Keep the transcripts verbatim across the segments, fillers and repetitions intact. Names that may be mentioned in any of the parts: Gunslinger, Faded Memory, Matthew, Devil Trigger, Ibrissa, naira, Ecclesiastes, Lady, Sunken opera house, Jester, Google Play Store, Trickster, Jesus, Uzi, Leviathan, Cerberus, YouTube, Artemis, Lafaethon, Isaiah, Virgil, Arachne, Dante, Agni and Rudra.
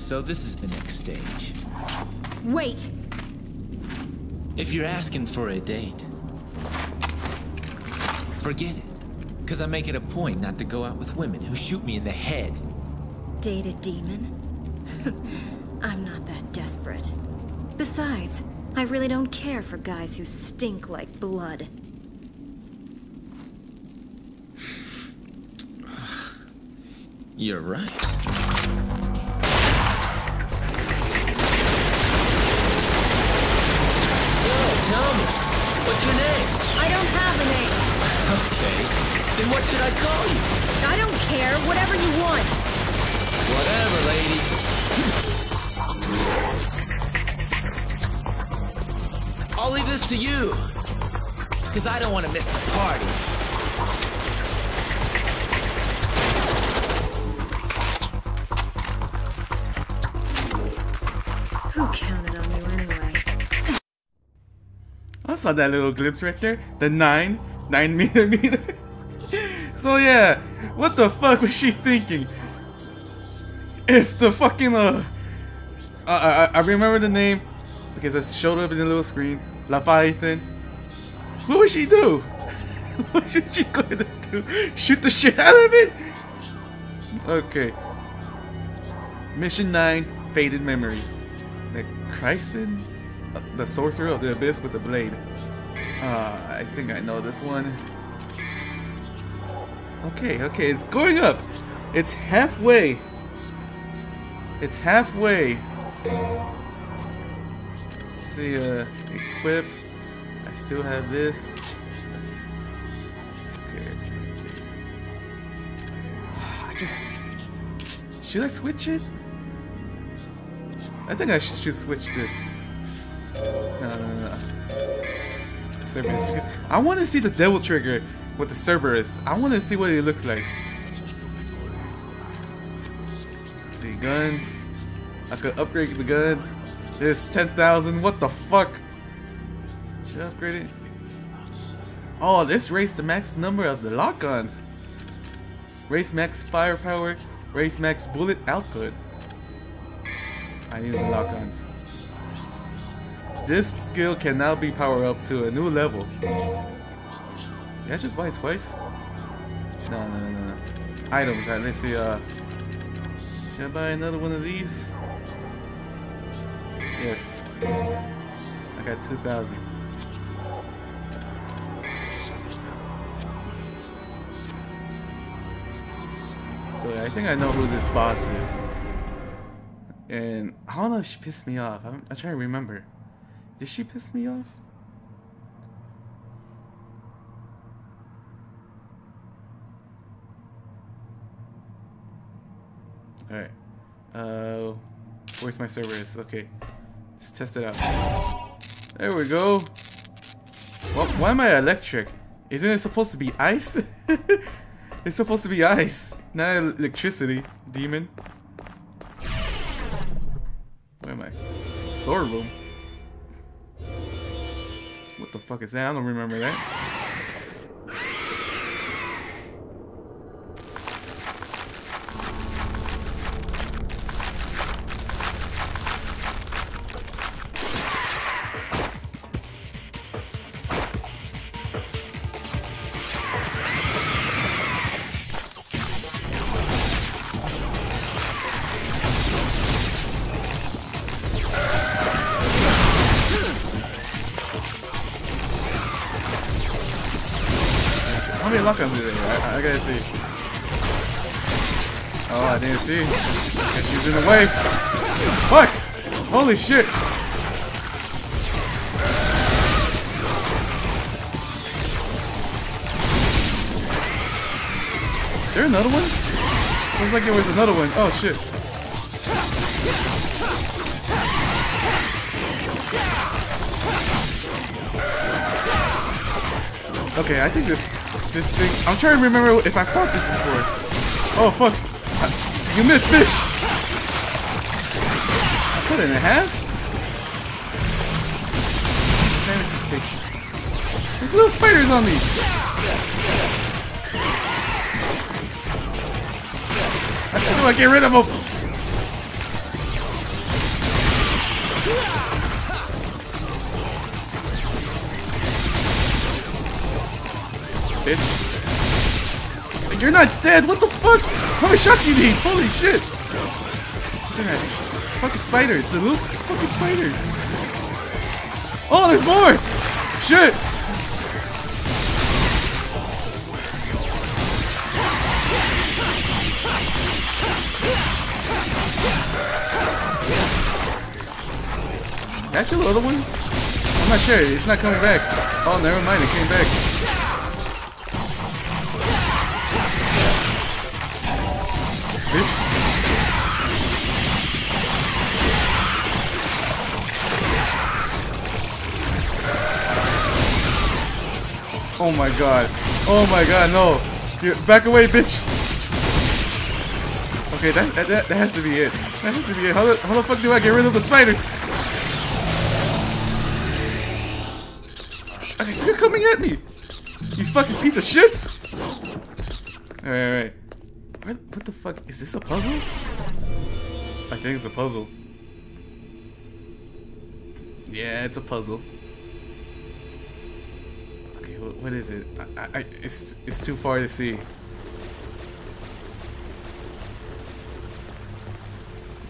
So this is the next stage. Wait! If you're asking for a date, forget it. Because I make it a point not to go out with women who shoot me in the head. Date a demon? I'm not that desperate. Besides, I really don't care for guys who stink like blood. You're right. Tell me, what's your name? I don't have a name. Okay, then what should I call you? I don't care, whatever you want. Whatever, lady. I'll leave this to you, because I don't want to miss the party. Who counted on you anyway? I saw that little glimpse right there. The nine, nine millimeter. So yeah, what the fuck was she thinking? If the fucking uh, I, I I remember the name because it showed up in the little screen. Lafaethon. What would she do? What was she gonna do? Shoot the shit out of it? Okay. Mission nine, Faded Memory. The Christen. The Sorcerer of the Abyss with the Blade. Uh, I think I know this one. Okay, okay, it's going up. It's halfway. It's halfway. Let's see, uh, equip. I still have this. Okay. I just... Should I switch it? I think I should switch this. No, no, no, no. Cerberus. I want to see the Devil Trigger with the Cerberus. I want to see what it looks like. Let's see, guns. I could upgrade the guns. There's ten thousand. What the fuck? Should I upgrade it? Oh, this raised the max number of the lock-ons. Raise max firepower. Raise max bullet output. I need the lock-ons. This skill can now be powered up to a new level. Did I just buy it twice? No, no, no, no. Items, alright, let's see. Uh, should I buy another one of these? Yes. I got two thousand. So I think I know who this boss is. And I don't know if she pissed me off. I'm, I'm trying to remember. Did she piss me off? Alright. Uh, where's my Cerberus? Okay. Let's test it out. There we go. Well, why am I electric? Isn't it supposed to be ice? It's supposed to be ice, not electricity, demon. Where am I? Store room. What the fuck is that? I don't remember that. Lock on there. I, I gotta see. Oh, I didn't see. And she's in the way. Fuck! Holy shit! Is there another one? Looks like there was another one. Oh shit. Okay, I think this. This thing, I'm trying to remember if I fought this before. Oh fuck! I, you missed, bitch! I put it in half? Damage takes. There's little spiders on me! How do I get rid of them? Bitch. You're not dead! What the fuck? How many shots you need? Holy shit! God. Fucking spiders! They're little fucking spiders! Oh, there's more! Shit! That's your little one? I'm not sure, it's not coming back. Oh, never mind, it came back. Bitch. Oh my god. Oh my god, no. Dude, back away, bitch. Okay, that, that, that has to be it. That has to be it. How the, how the fuck do I get rid of the spiders? Okay, so you're coming at me! You fucking piece of shit! Alright, alright. What, what the fuck? Is this a puzzle? I think it's a puzzle. Yeah, it's a puzzle. Okay, what, what is it? I, I, I, it's, it's too far to see.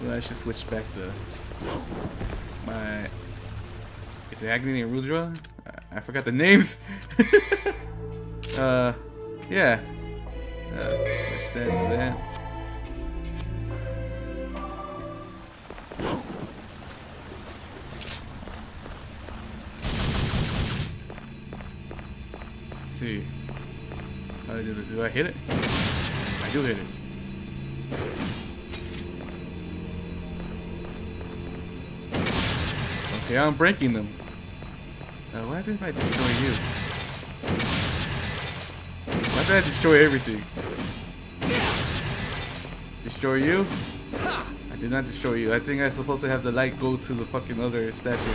Well, I should switch back to my... It's Agni and Rudra? I forgot the names. uh, yeah. Uh, switch that to that. Let's see. How do I do this? Do I hit it? I do hit it. Okay, I'm breaking them. Uh, what happened if I destroy you? Why did I destroy everything? Destroy you? I did not destroy you. I think I'm supposed to have the light go to the fucking other statue.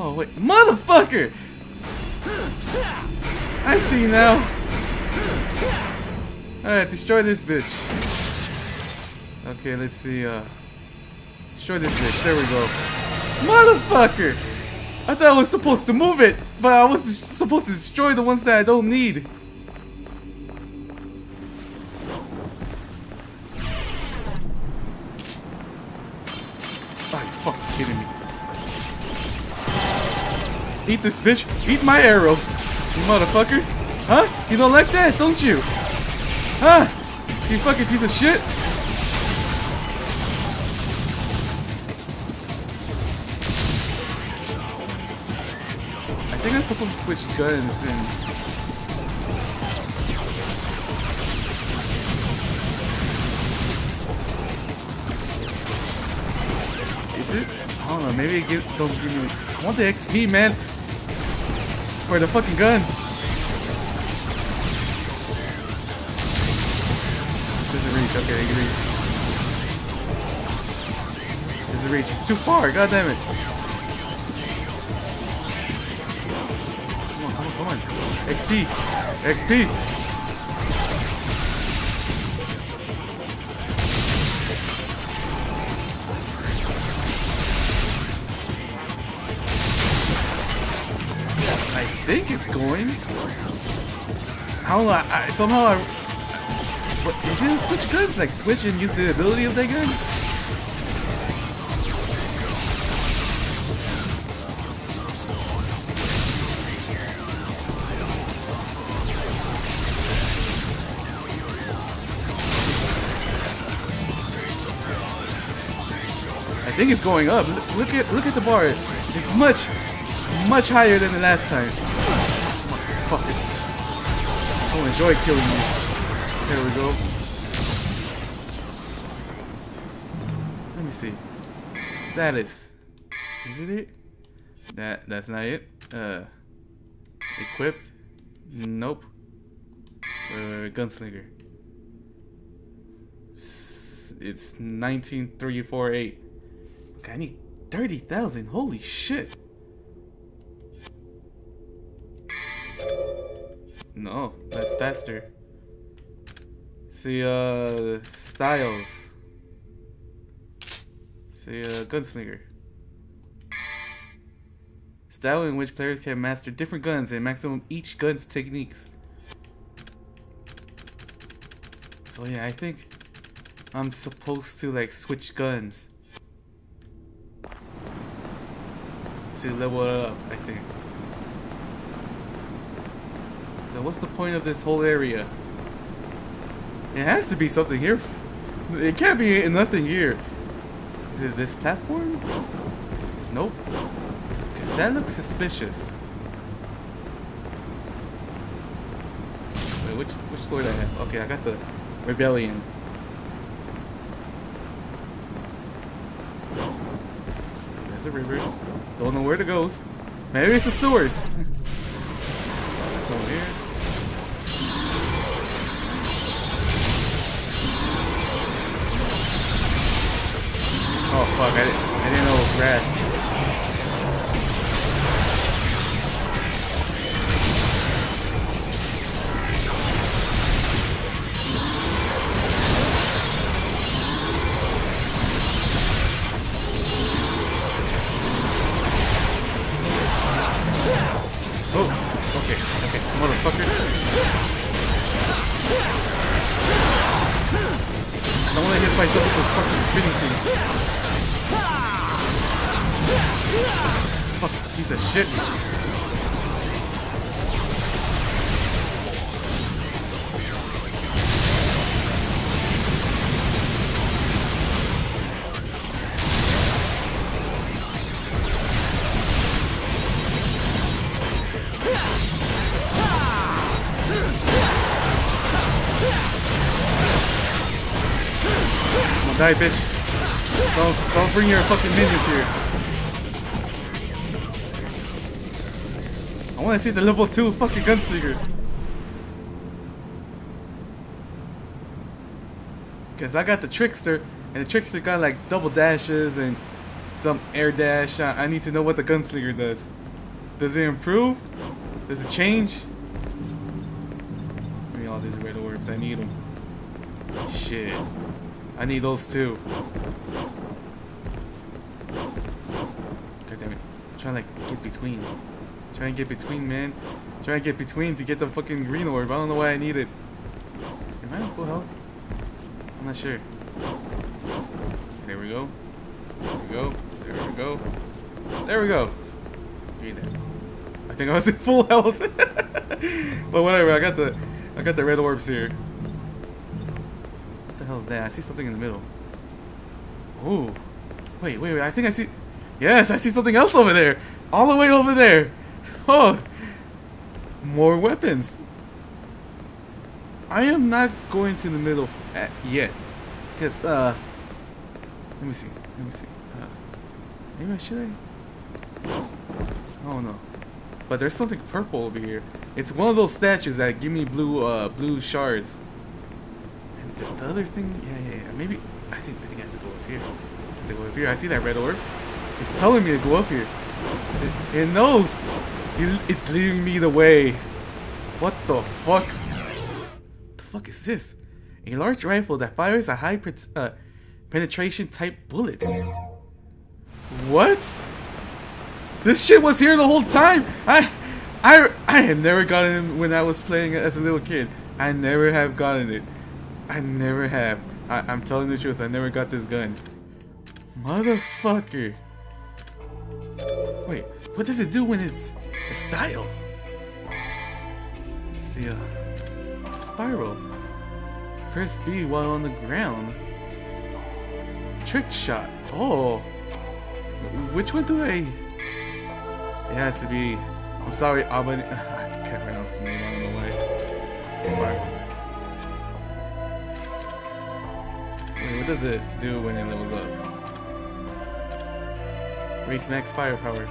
Oh wait, motherfucker! I see now. Alright, destroy this bitch. Okay, let's see, uh... destroy this bitch, there we go. Motherfucker! I thought I was supposed to move it, but I was supposed to destroy the ones that I don't need. Are you fucking kidding me? Eat this bitch, eat my arrows, you motherfuckers! Huh? You don't like that, don't you? Huh? You fucking piece of shit? I think I'm supposed to switch guns and... Is it? I don't know, maybe it gives... Don't give me... I want the X P, man! Or the fucking guns! Doesn't reach, okay, it reach. Doesn't reach, it's too far, god damn it! Come on. X P. X P. I think it's going. How do I, I somehow I what, is it switch guns? Like switch and use the ability of that gun? I think it's going up. Look at look at the bar. It's much, much higher than the last time. Fuck it. I'll enjoy killing you. There we go. Let me see. Status. Is it it? That that's not it. Uh, equipped. Nope. Wait, wait, wait, Gunslinger. It's nineteen three forty-eight. I need thirty thousand, holy shit. No, that's faster. See, uh, Styles. See, uh, Gunslinger. Style in which players can master different guns and maximum each gun's techniques. So yeah, I think I'm supposed to like switch guns to level it up, I think. So what's the point of this whole area? It has to be something here. It can't be nothing here. Is it this platform? Nope. Because that looks suspicious. Wait, which, which sword I have? Okay, I got the Rebellion. There's a river. Don't know where it goes. Maybe it's a source. That's over here. Oh fuck, I didn't, I didn't know it was grass. Oh, okay, okay, motherfucker. I don't wanna hit myself with those fucking spinning things. Fuck, piece of shit. Don't die, bitch. Don't, don't bring your fucking minions here. I want to see the level two fucking Gunslinger. Because I got the Trickster, and the Trickster got like double dashes and some air dash. I need to know what the Gunslinger does. Does it improve? Does it change? Give me all these red orbs. I need them. Shit. I need those too. God damn it. I'm trying to like get between. Try and get between, man. Try and get between to get the fucking green orb. I don't know why I need it. Am I on full health? I'm not sure. There we go. There we go. There we go. There we go. Read that. I think I was in full health. But whatever. I got the, I got the red orbs here. What the hell is that? I see something in the middle. Ooh. Wait, wait, wait. I think I see. Yes, I see something else over there. All the way over there. Oh, more weapons. I am not going to the middle at yet. Because, uh, let me see. Let me see. Uh, maybe I should. I don't know. But there's something purple over here. It's one of those statues that give me blue, uh, blue shards. And the, the other thing, yeah, yeah, yeah. Maybe, I think, I think I have to go up here. I have to go up here. I see that red orb. It's telling me to go up here. It, it knows. It's leading me the way. What the fuck? What the fuck is this? A large rifle that fires a high uh, penetration type bullet. What? This shit was here the whole time. I, I, I have never gotten it when I was playing as a little kid. I never have gotten it. I never have. I, I'm telling the truth. I never got this gun. Motherfucker. Wait, what does it do when it's a style? Let's see, uh, spiral. Press B while on the ground. Trick shot. Oh, which one do I? It has to be. I'm sorry, Abani. I can't pronounce the name. I don't know why. Spiral. Wait, what does it do when it levels up? Race max firepower.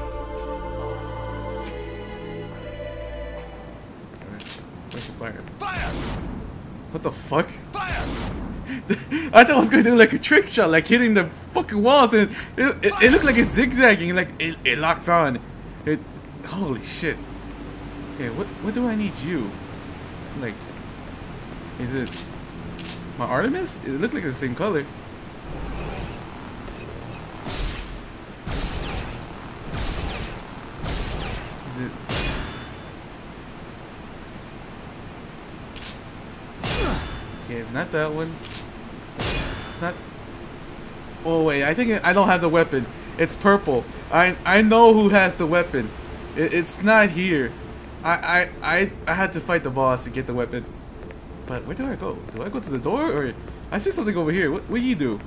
Where's the fire? Fire! What the fuck? Fire! I thought I was gonna do like a trick shot, like hitting the fucking walls, and it, it, it looked like it's zigzagging, like it, it locks on. It. Holy shit. Okay, what what do I need you? Like, is it? My Artemis? It looked like the same color. Is it? Okay, it's not that one. It's not. Oh wait, I think it, I don't have the weapon. It's purple. I I know who has the weapon. It, it's not here. I, I I I had to fight the boss to get the weapon. But where do I go? Do I go to the door or I see something over here? What what do you do?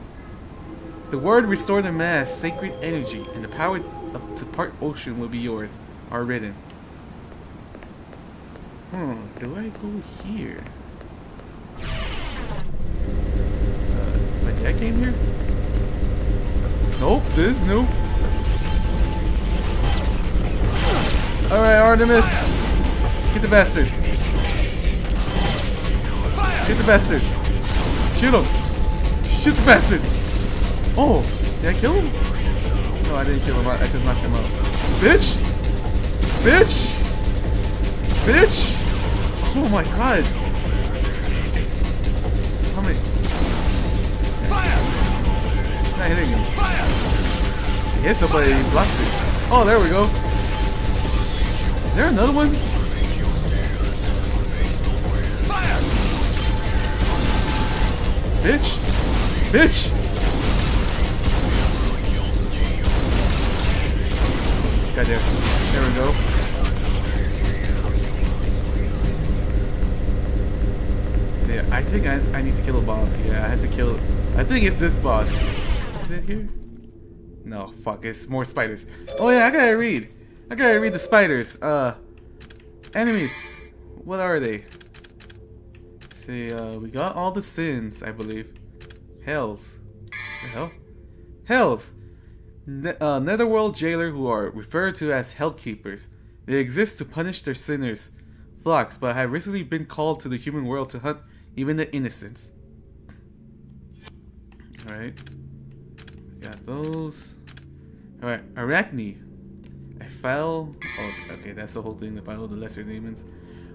The word restore the mass, sacred energy, and the power up to part ocean will be yours are written. Hmm, do I go here? Uh, my dad came here? Nope, this is new. Alright, Artemis! Get the bastard! Get the bastard! Shoot him! Shoot the bastard! Oh! Did I kill him? No, I didn't kill him. I just knocked him out. Bitch! Bitch! Bitch! Oh my god! How many? Fire! It's not hitting him. Fire! Hit somebody and he blocked it. Oh, there we go! Is there another one? Fire! Bitch! Bitch! God damn. There we go. So yeah, I think I, I need to kill a boss. Yeah, I had to kill... I think it's this boss. Is it here? No, fuck. It's more spiders. Oh yeah, I gotta read. I gotta read the spiders. Uh, enemies. What are they? See, uh, we got all the sins, I believe. Hells. What the hell? Hells. Ne uh, netherworld jailer who are referred to as Hellkeepers. They exist to punish their sinners' flocks, but have recently been called to the human world to hunt even the innocents. Alright. We got those. Alright, Arachne. I fell. Oh, okay, that's the whole thing. The battle of the lesser demons.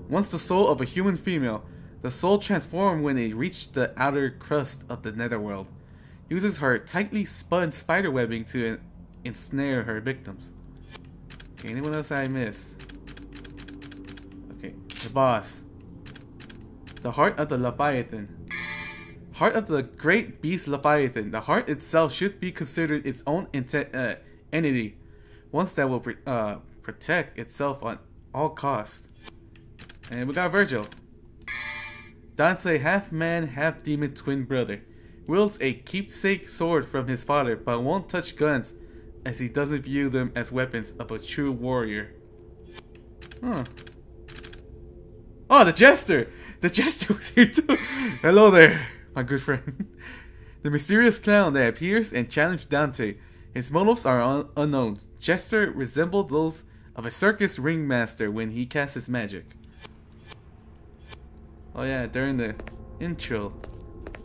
Once the soul of a human female, the soul transformed when they reached the outer crust of the netherworld. Uses her tightly spun spider webbing to ensnare her victims. Okay, anyone else I miss? Okay, the boss. The heart of the Leviathan. Heart of the great beast Leviathan. The heart itself should be considered its own uh, entity. Once that will pr uh, protect itself on all costs. And we got Virgil. Dante, half man, half demon twin brother. Wields a keepsake sword from his father, but won't touch guns as he doesn't view them as weapons of a true warrior. Huh. Oh, the Jester! The Jester was here too! Hello there, my good friend. The mysterious clown that appears and challenges Dante. His motives are un unknown. Jester resembled those of a circus ringmaster when he casts his magic. Oh yeah, during the intro,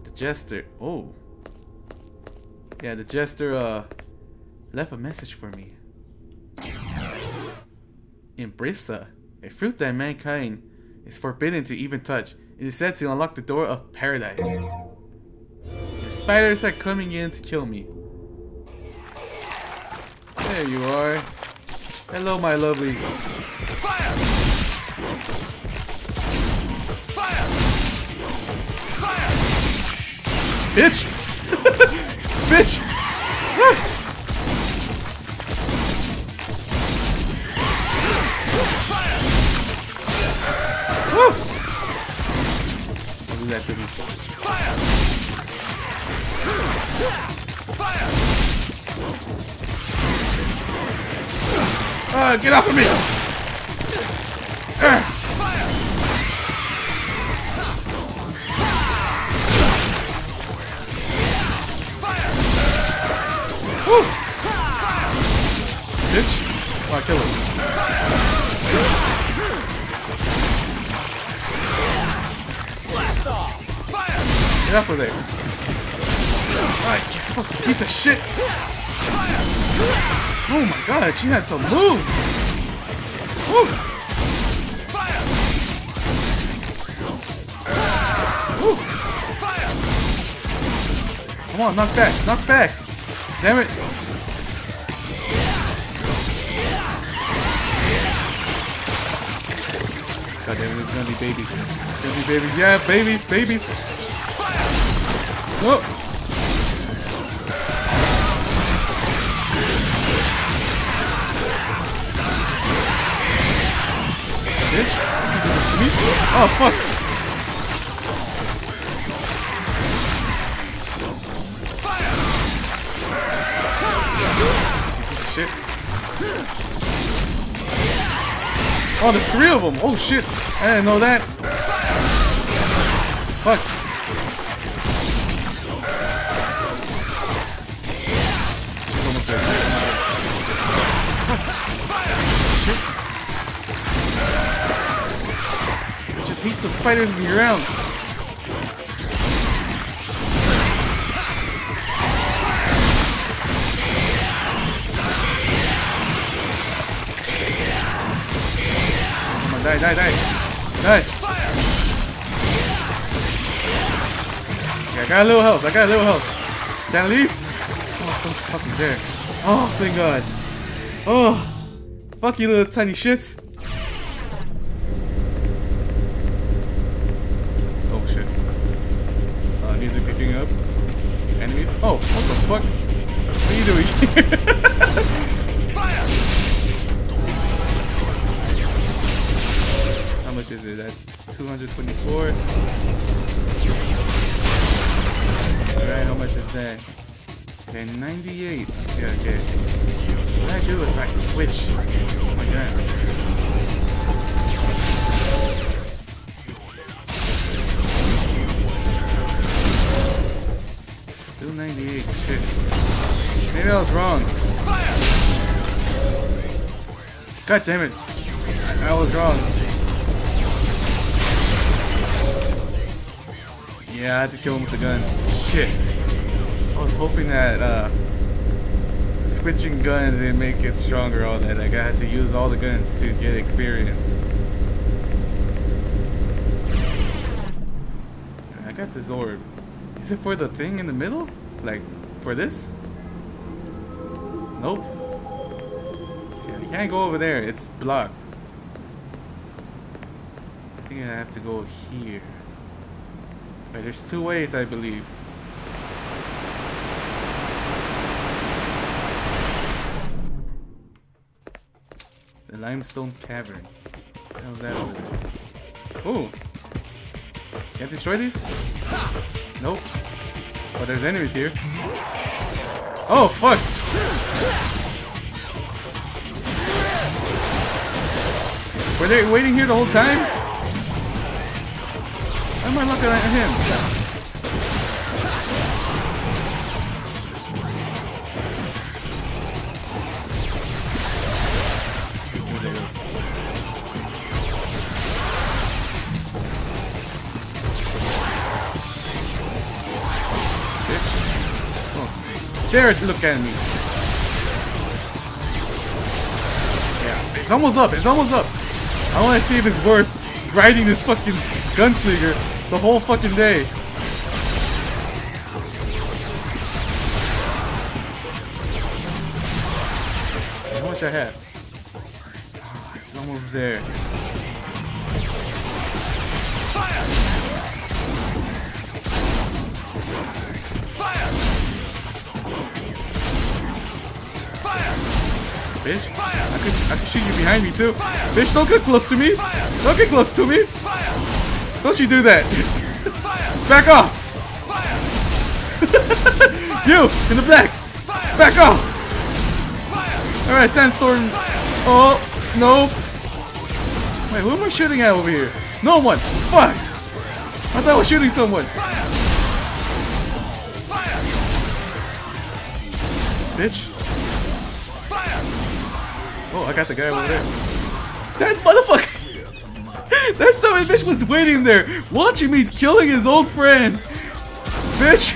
the Jester, oh. Yeah, the Jester uh, left a message for me. Ibrissa, a fruit that mankind is forbidden to even touch. It is said to unlock the door of paradise. The spiders are coming in to kill me. There you are. Hello, my lovely. Fire! Fire! Fire! Bitch! Bitch! Fire! Leopards. Fire! Fire! Uh, get off of me! Uh. Woo. Bitch! Oh, I killed him. Get off of there. Alright, you fucking piece of shit! Oh my god, she had some moves! Woo! Fire! Woo! Fire! Come on, knock back, knock back! Damn it! God damn it, it's gonna be babies. It's gonna be babies, yeah, babies, babies! Whoa! Bitch! Oh fuck! Oh, there's three of them! Oh shit! I didn't know that! Fuck! Shit. I just hate the spiders in the ground! Die, die, die. Die. Okay, I got a little health. I got a little health. Can I leave? Oh, don't fucking dare. Oh, thank God. Oh. Fuck you, little tiny shits. Oh, shit. Uh, needs to be picking up enemies. Oh, what the fuck? What are you doing? Fire! How much is it? That's two hundred twenty-four. Alright, how much is that? Okay, ninety-eight. Yeah, okay. What I do if I switch? Oh my god. Still ninety-eight. Shit. Maybe I was wrong. God damn it. I was wrong. Yeah, I had to kill him with the gun. Shit. I was hoping that uh, switching guns and make it stronger, all that. Like, I had to use all the guns to get experience. I got this orb. Is it for the thing in the middle? Like, for this? Nope. Yeah, I can't go over there. It's blocked. I think I have to go here. Wait, there's two ways, I believe. The limestone cavern. How's that over there? Ooh! Can't destroy these? Nope. But oh, there's enemies here. Oh, fuck! Were they waiting here the whole time? Why am I looking at him? Oh. There it, look at me. Yeah, it's almost up, it's almost up. I wanna see if it's worth riding this fucking gunslinger the whole fucking day. How much I have? Oh, it's almost there. Fire! Fire! Fire! Bitch, Fire! I could, I could shoot you behind me too. Fire! Bitch, don't get close to me. Fire! Don't get close to me. Fire! Don't you do that! Fire. Back off! Fire. You! In the black! Fire. Back off! Alright, sandstorm! Fire. Oh! No! Wait, who am I shooting at over here? No one! Fuck! I thought I was shooting someone! Fire. Fire. Bitch! Fire. Oh, I got the guy Fire. over there. That motherfucker! That son of a bitch was waiting there, watching me killing his old friends. Bitch!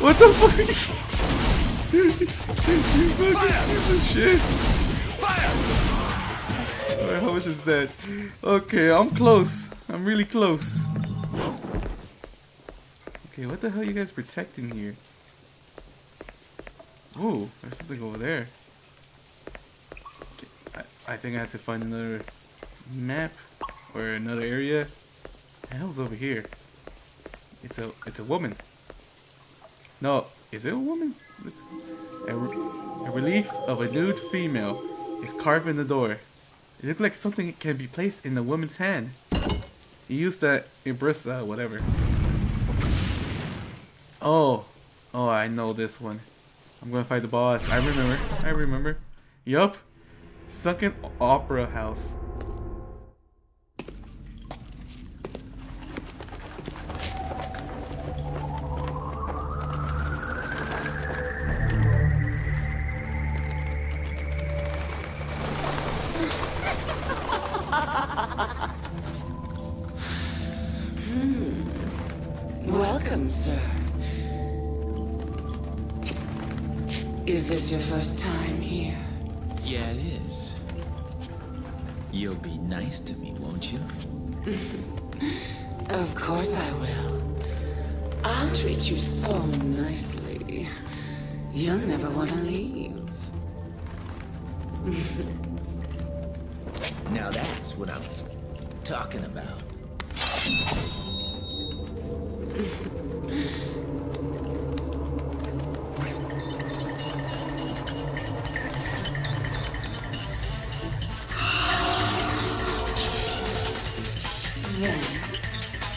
What the fuck? You fucking piece of shit. Alright, how much is that? Okay, I'm close. I'm really close. Okay, Okay, what the hell are you guys protecting here? Oh, there's something over there. I, I think I have to find another map or another area. The hell's over here? It's a it's a woman. No, is it a woman? A, re a relief of a nude female is carved in the door. It looks like something can be placed in the woman's hand. He used that Ibrissa, whatever. Oh, oh, I know this one. I'm gonna fight the boss. I remember. I remember. Yup. Sunken opera house. Hmm. Welcome, sir. Is this your first time here? Yeah, it is. You'll be nice to me, won't you? Of course I will. I'll treat you so nicely. You'll never want to leave. Now that's what I'm talking about.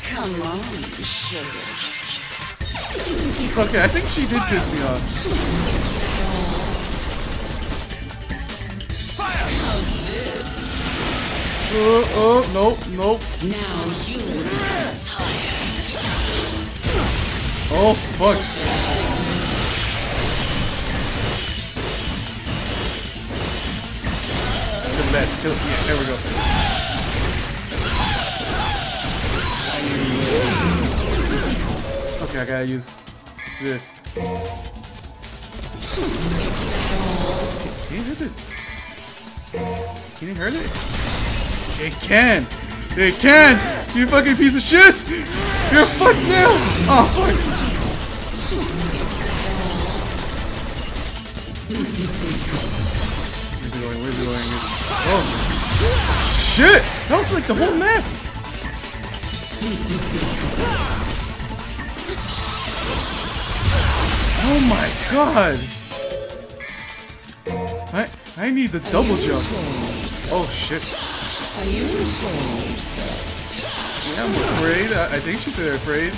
Come on, sugar. Okay, I think she did piss me off. Fire! How's this? Uh, oh, nope, nope. Now you are tired. Oh, fuck. Kill that. Kill. Yeah, there we go. Okay, I gotta use this. Can you hurt it? Can you hurt it? It can! It can! You fucking piece of shit! You're fucked now! Oh, fuck! Where's he going? Where's he going? Oh! Shit! That was like the whole map! Oh my god! I I need the double jump. Oh shit! Yeah, I'm afraid. I, I think she said afraid.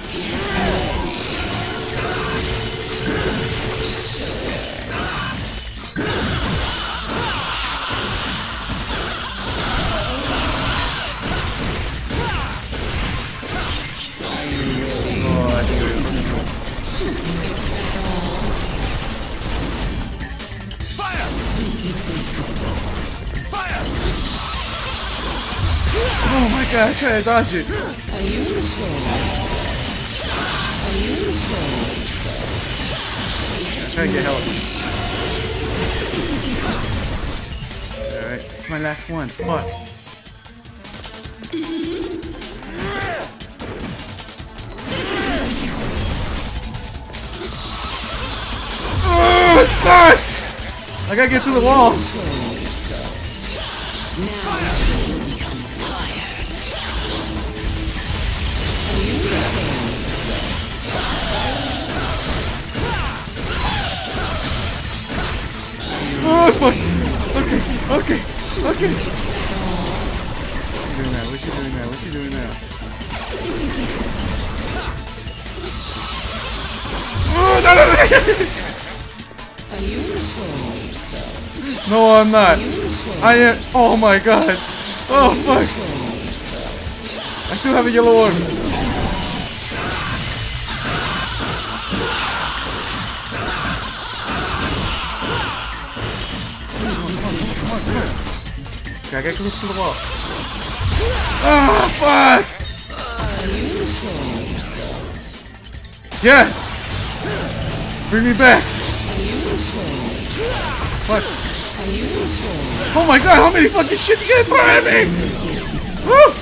Oh my god, I tried to dodge it. Are you I'm trying to get help. Alright, it's my last one. Fuck. Oh, fuck! I gotta get to the wall. Oh fuck! Okay, okay, okay! What's she doing now? What's she doing now? What's she doing now? Oh no, no, no! No, I'm not! I am- Oh my god! Oh fuck! I still have a yellow orb! Okay, I gotta close to the wall. Oh, fuck! Yes! Bring me back! What? Oh my god, how many fucking shit you gotta throw at me? Woo!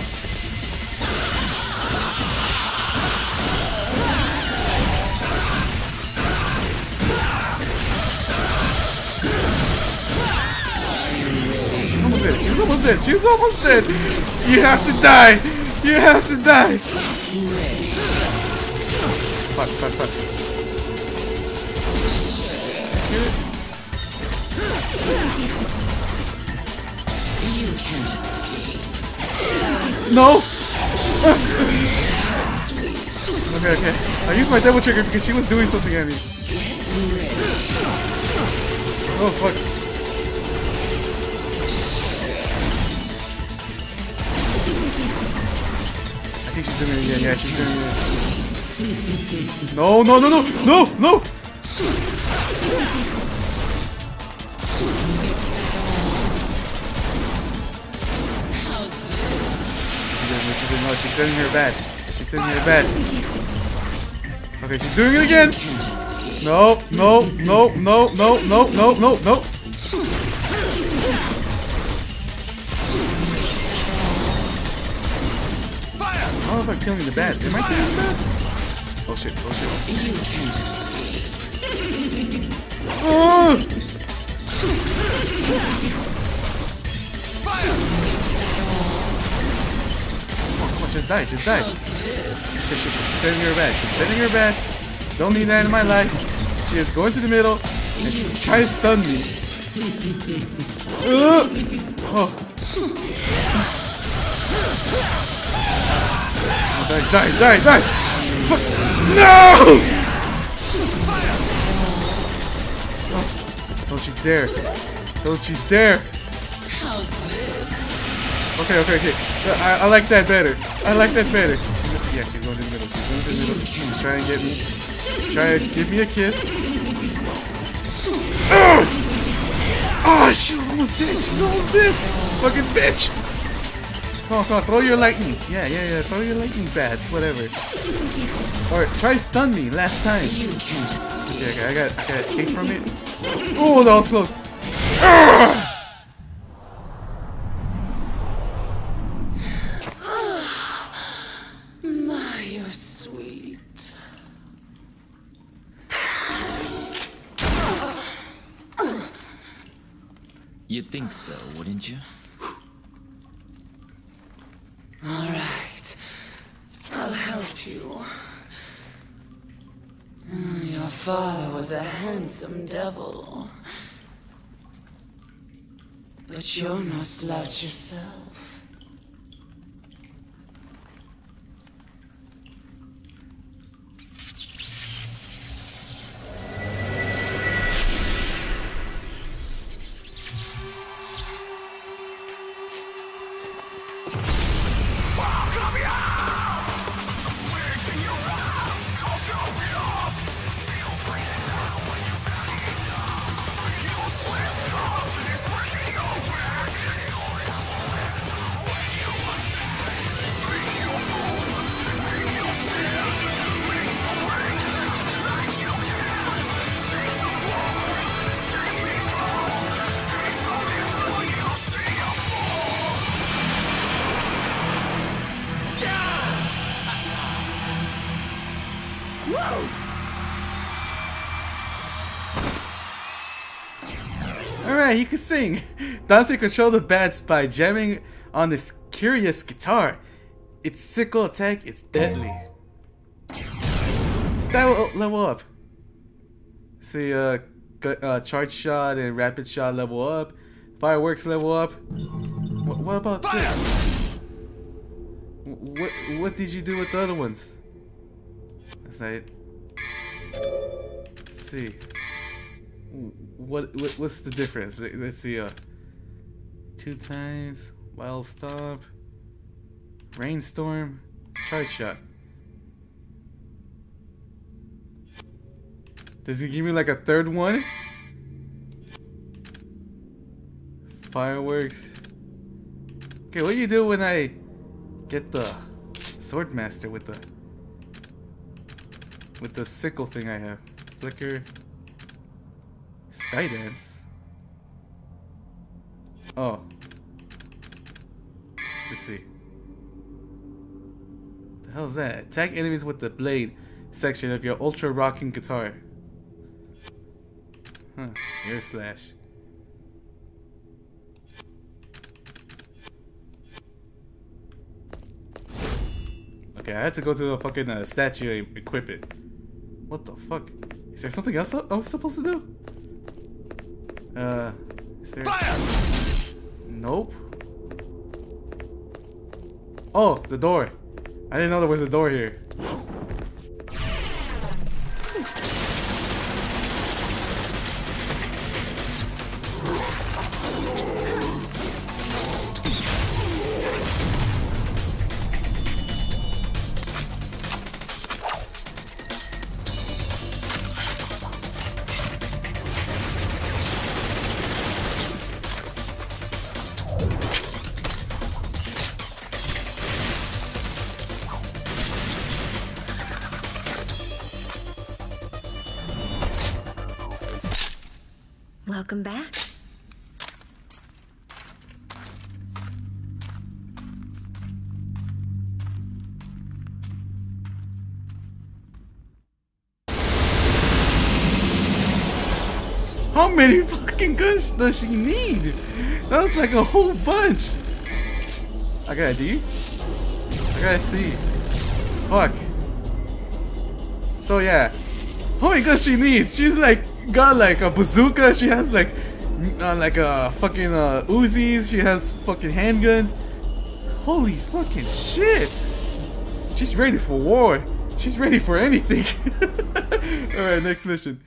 dead. She's almost dead. You have to die. You have to die. Fuck, fuck, fuck. Shoot. No. Okay, okay. I used my devil trigger because she was doing something at me. Oh, fuck. I think she's doing it again. Yeah, she's doing it again. No, no, no, no, no, no! She's doing her bad. She's doing her bad. Okay, she's doing it again. No, no, no, no, no, no, no, no, no. I don't know if I'm killing the bats. Am I killing the bats? Oh shit, oh shit. Oh! Come on, come on, just die, just die. Shit, shit, she's sending her back. She's sending her back. Don't need that in my life. She is going to the middle and she's trying to stun me. Oh! Oh. Die, die, die, die! Fuck. No! Oh. Don't you dare. Don't you dare. How's this? Okay, okay, okay. I, I like that better. I like that better. Yeah, she's going to the middle. She's going to the middle. She's trying to get me. She's trying to give me a kiss. Oh! Oh, she's almost dead. She's almost dead. Fucking bitch! Come on, come on, throw your lightning. Yeah, yeah, yeah, throw your lightning bats, whatever. Alright, try stun me last time. Okay, okay, I got I got escape from it. Oh, that was close. My, you're sweet. You'd think so, wouldn't you? Alright, I'll help you. Your father was a handsome devil. But you're no slouch yourself. Alright, he could sing. Dante controlled the bats by jamming on this curious guitar. Its sickle attack is deadly. Style level up. See, uh, uh, charge shot and rapid shot level up. Fireworks level up. What, what about Fire! this? What, what did you do with the other ones? That's not it. Let's see. What, what what's the difference? Let's see. Uh, two times, wild stomp, rainstorm, charge shot. Does he give me like a third one? Fireworks. Okay, what do you do when I get the swordmaster with the with the sickle thing I have? Flicker. Skydance. Oh. Let's see. The hell's that? Attack enemies with the blade section of your ultra rocking guitar. Huh. Air slash. Okay, I had to go to a fucking uh, statue and equip it. What the fuck? Is there something else I'm supposed to do? Uh, is there... Fire! Nope. Oh, the door. I didn't know there was a door here. Welcome back. How many fucking guns does she need? That was like a whole bunch. I gotta do. I gotta see. Fuck. So yeah, how many guns she needs? She's like. Got like a bazooka, she has like uh, like a uh, fucking uh, Uzis, she has fucking handguns. Holy fucking shit! She's ready for war. She's ready for anything. All right, next mission.